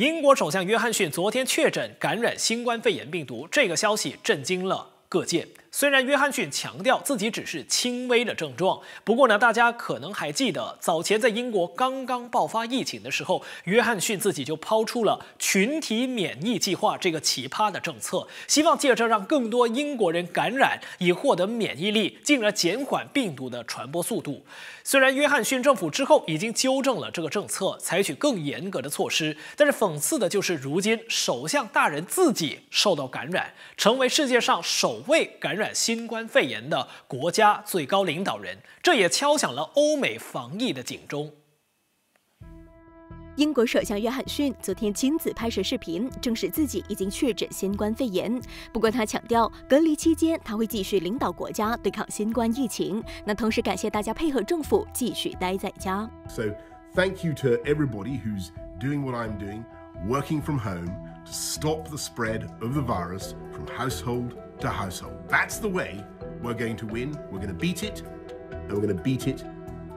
英国首相约翰逊昨天确诊感染新冠肺炎病毒，这个消息震惊了各界。虽然约翰逊强调自己只是轻微的症状，不过呢，大家可能还记得早前在英国刚刚爆发疫情的时候，约翰逊自己就抛出了群体免疫计划这个奇葩的政策，希望借着让更多英国人感染，以获得免疫力，进而减缓病毒的传播速度。 虽然约翰逊政府之后已经纠正了这个政策，采取更严格的措施，但是讽刺的就是如今首相大人自己受到感染，成为世界上首位感染新冠肺炎的国家最高领导人，这也敲响了欧美防疫的警钟。 英国首相约翰逊昨天亲自拍摄视频，证实自己已经确诊新冠肺炎。不过他强调，隔离期间他会继续领导国家对抗新冠疫情。那同时感谢大家配合政府继续待在家。So thank you to everybody who's doing what I'm doing, working from home to stop the spread of the virus from household to household. That's the way we're going to win. We're going to beat it, and we're going to beat it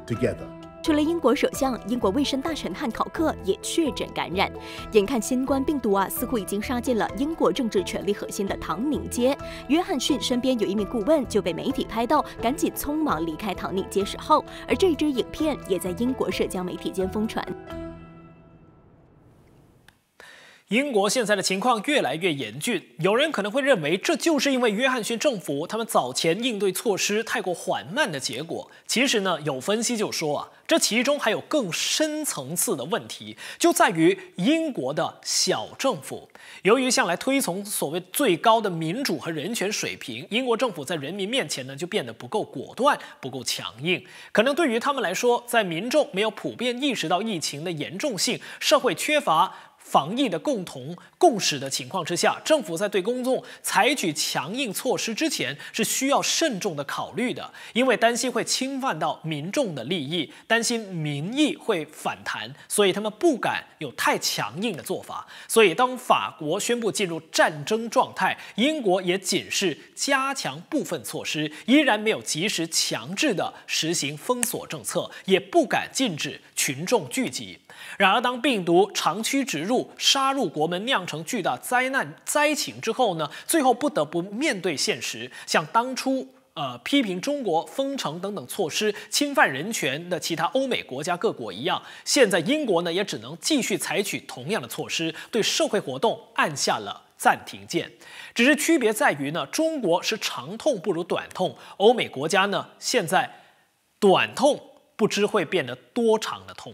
together. 除了英国首相，英国卫生大臣汉考克也确诊感染。眼看新冠病毒似乎已经杀进了英国政治权力核心的唐宁街。约翰逊身边有一名顾问就被媒体拍到，赶紧匆忙离开唐宁街时候，而这支影片也在英国社交媒体间疯传。 英国现在的情况越来越严峻，有人可能会认为这就是因为约翰逊政府他们早前应对措施太过缓慢的结果。其实呢，有分析就说这其中还有更深层次的问题，就在于英国的小政府。由于向来推崇所谓最高的民主和人权水平，英国政府在人民面前呢就变得不够果断、不够强硬。可能对于他们来说，在民众没有普遍意识到疫情的严重性，社会缺乏 防疫的共同共识的情况之下，政府在对公众采取强硬措施之前是需要慎重的考虑的，因为担心会侵犯到民众的利益，担心民意会反弹，所以他们不敢有太强硬的做法。所以，当法国宣布进入战争状态，英国也仅是加强部分措施，依然没有及时强制的实行封锁政策，也不敢禁止群众聚集。 然而，当病毒长驱直入、杀入国门，酿成巨大灾难灾情之后呢，最后不得不面对现实。像当初批评中国封城等等措施侵犯人权的其他欧美国家各国一样，现在英国呢也只能继续采取同样的措施，对社会活动按下了 暂停键，只是区别在于呢，中国是长痛不如短痛，欧美国家呢现在短痛不知会变得多长的痛。